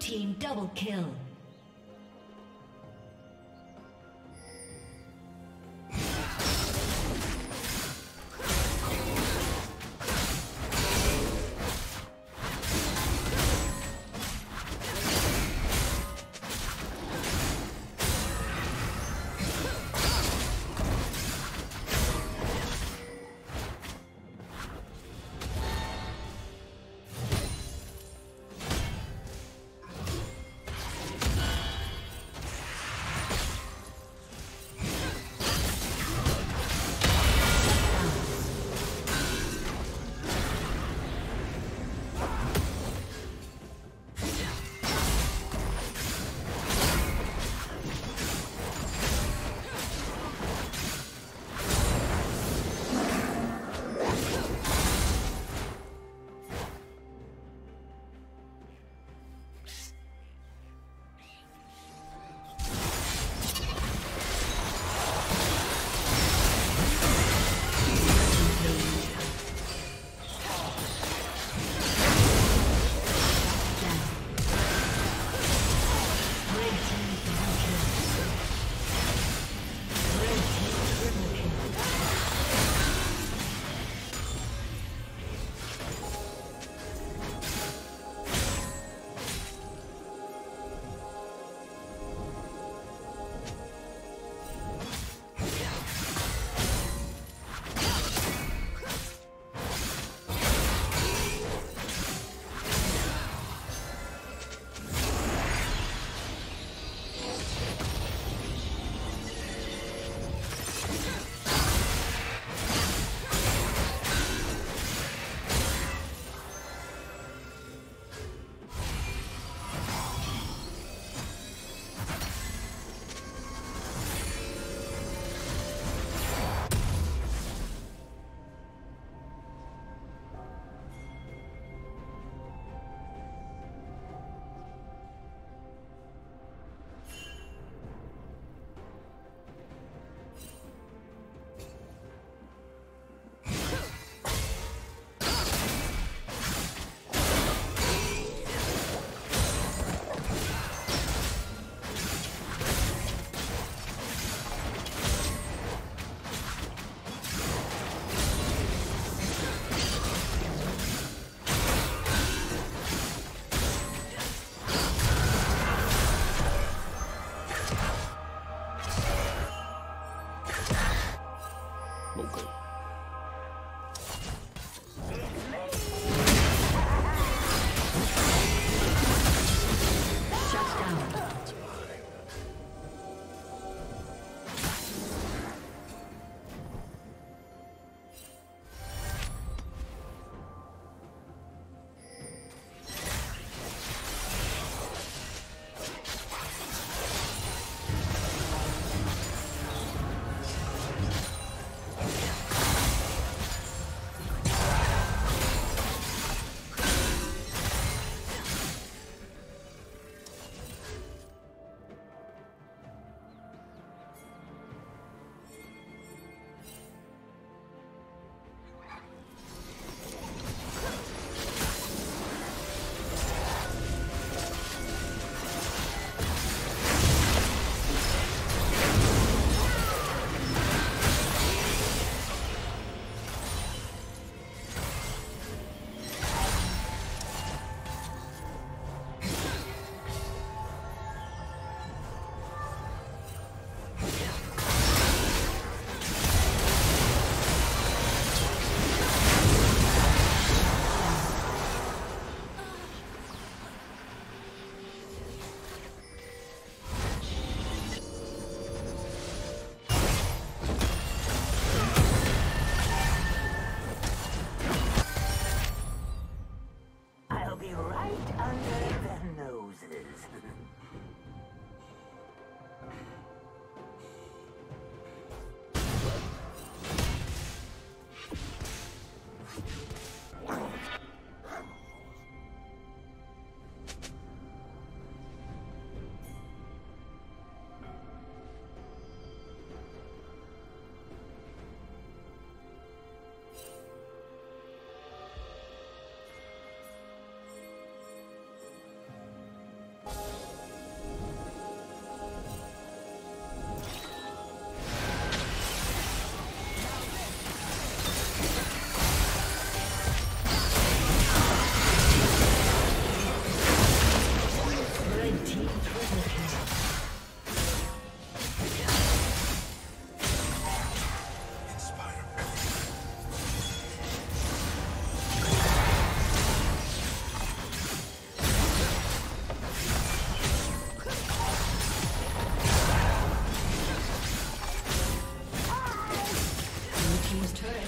team double kill. Team's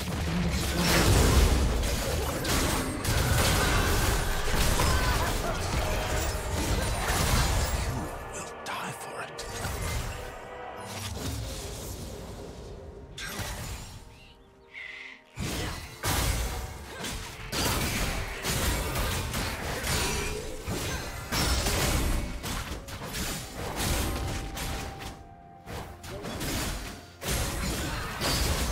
turret has been destroyed.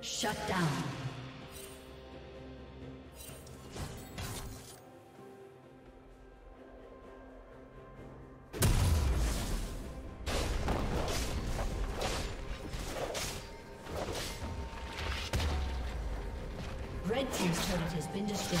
Shut down. Red team's turret has been destroyed.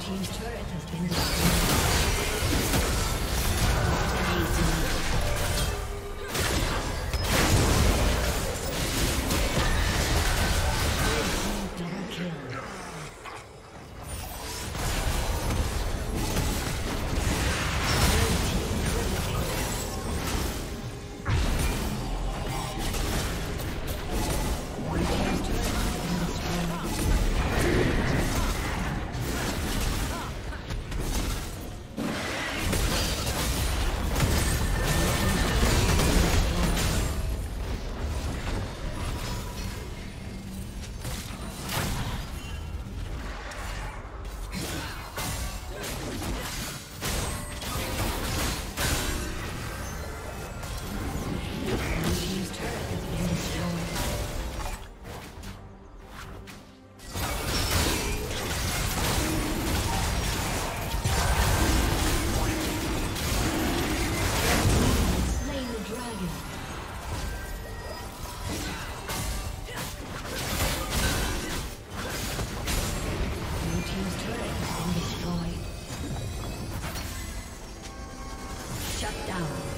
team's turret has been destroyed. Shut down.